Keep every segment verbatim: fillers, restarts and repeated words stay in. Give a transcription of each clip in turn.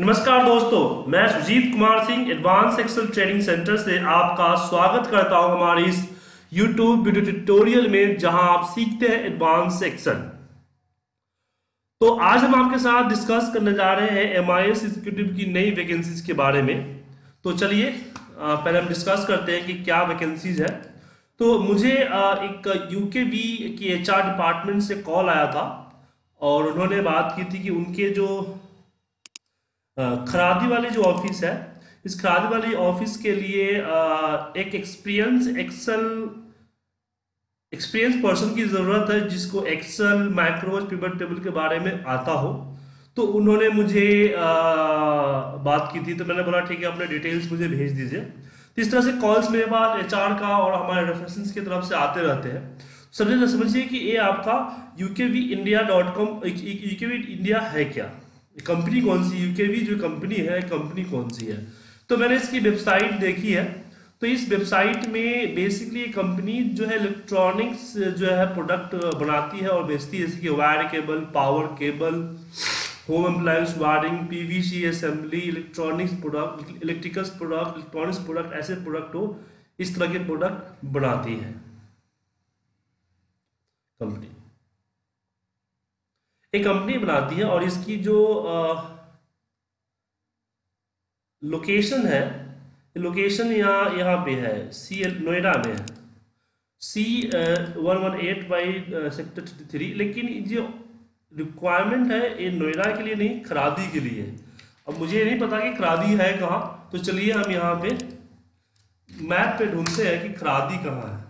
नमस्कार दोस्तों, मैं Sujeet Kumar Singh advance Excel training centre से आपका स्वागत करता हूं हमारे इस यूट्यूब वीडियो ट्यूटोरियल में, जहां आप सीखते हैं एडवांस एक्सेल। तो आज हम आपके साथ डिस्कस करने जा रहे हैं एमआईएस एग्जीक्यूटिव की नई वैकेंसीज के बारे में। तो चलिए पहले हम डिस्कस करते हैं कि क्या वैकेंसीज है। तो मुझे एक यूकेबी के एचआर डिपार्टमेंट से कॉल आया था और उन्होंने बात की थी कि उनके जो खरादी वाले जो ऑफिस है, इस खरादी वाली ऑफिस के लिए एक एक्सपीरियंस एक्सेल एक्सपीरियंस पर्सन की ज़रूरत है जिसको एक्सेल, माइक्रोवर्ड, पिवट टेबल के बारे में आता हो। तो उन्होंने मुझे बात की थी, तो मैंने बोला ठीक है, अपने डिटेल्स मुझे भेज दीजिए। इस तरह से कॉल्स मेरे पास एचआर का और हमारे रेफरेंसेस की तरफ से आते रहते हैं। सबसे समझिए कि ये आपका U K B India dot com U K B India है क्या, कंपनी कौन सी, यूकेबी जो कंपनी है कंपनी कौन सी है। तो मैंने इसकी वेबसाइट देखी है। तो इस वेबसाइट में बेसिकली कंपनी जो है इलेक्ट्रॉनिक्स जो है प्रोडक्ट बनाती है और बेचती है, जैसे कि wire cable, power cable, home appliance wiring, PVC assembly, electronics product, electricals product, electronics product, ऐसे प्रोडक्ट हो, इस तरह के प्रोडक्ट बनाती है कंपनी। एक कंपनी बनाती है और इसकी जो लोकेशन है, लोकेशन यहाँ यहाँ पे है, सी नोएडा में है, C one one eight by sector thirty three. लेकिन ये रिक्वायरमेंट है ये नोएडा के लिए नहीं, खरादी के लिए। अब मुझे नहीं पता कि खरादी है कहाँ, तो चलिए हम यहाँ पे मैप पे ढूंढते हैं कि खरादी कहाँ है।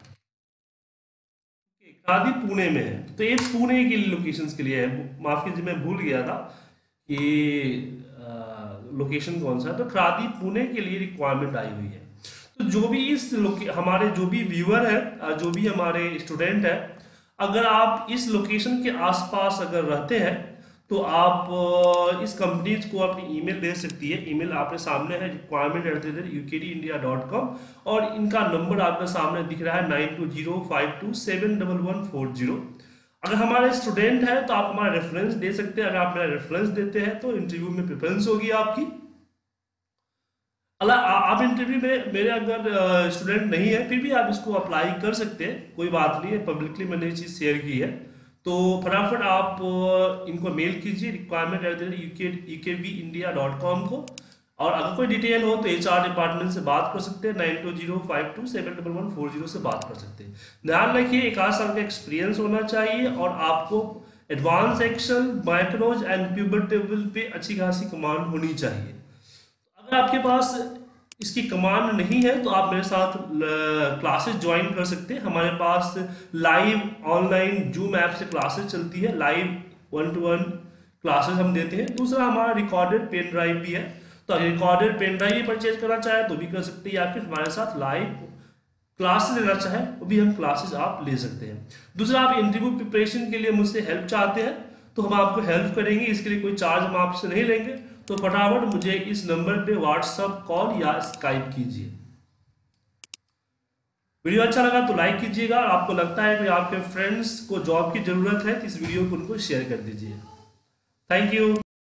खरादी पुणे में है, तो ये पुणे की लोकेशंस के लिए है। माफ कीजिए, मैं भूल गया था कि लोकेशन कौन सा है। तो खरादी पुणे के लिए रिक्वायरमेंट आई हुई है। तो जो भी इस हमारे जो भी व्यूअर है, जो भी हमारे स्टूडेंट है, अगर आप इस लोकेशन के आसपास अगर रहते हैं तो आप इस कंपनी को अपनी ईमेल भेज सकती है। ईमेल आपके सामने है, requirement at the rate U K D India dot com, और इनका नंबर आपके सामने दिख रहा है nine two zero five two seven one one four zero. अगर हमारे स्टूडेंट हैं तो आप हमारा रेफरेंस दे सकते हैं। अगर आप मेरा रेफरेंस देते हैं तो इंटरव्यू में प्रेफरेंस होगी आपकी। अला आप इंटरव्यू में मेरे अगर स्टूडेंट नहीं है फिर भी आप इसको अप्लाई कर सकते हैं, कोई बात नहीं है। पब्लिकली मैंने ये चीज़ शेयर की है, तो फटाफट आप इनको मेल कीजिए requirement at the rate U K B India dot com को। और अगर कोई डिटेल हो तो एचआर डिपार्टमेंट से बात कर सकते हैं, nine two zero five two seven double one four zero से बात कर सकते हैं। ध्यान रखिए, एक आध साल का एक्सपीरियंस होना चाहिए और आपको advance Excel, macros and pivot table पे अच्छी खासी कमांड होनी चाहिए। अगर आपके पास इसकी कमांड नहीं है तो आप मेरे साथ क्लासेस ज्वाइन कर सकते हैं। हमारे पास लाइव ऑनलाइन जूम ऐप से क्लासेस चलती है, live one to one classes हम देते हैं। दूसरा हमारा रिकॉर्डेड पेन ड्राइव भी है, तो अगर रिकॉर्डेड पेन ड्राइव परचेज करना चाहे तो भी कर सकते हैं, या फिर हमारे साथ लाइव क्लासेस लेना चाहे तो भी हम क्लासेस आप ले सकते हैं। दूसरा, आप इंटरव्यू प्रिपरेशन के लिए मुझसे हेल्प चाहते हैं तो हम आपको हेल्प करेंगे, इसके लिए कोई चार्ज हम आपसे नहीं लेंगे। तो फटाफट मुझे इस नंबर पे व्हाट्सएप कॉल या स्काइप कीजिए। वीडियो अच्छा लगा तो लाइक कीजिएगा। आपको लगता है कि आपके फ्रेंड्स को जॉब की जरूरत है तो इस वीडियो को उनको शेयर कर दीजिए। Thank you.